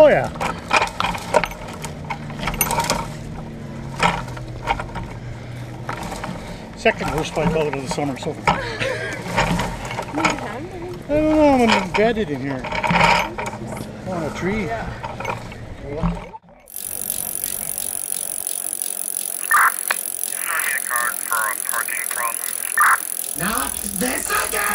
Oh yeah. Second worst bite pellet of the summer so far. I don't know, I'm embedded in here. On a tree. Yeah. Not this again!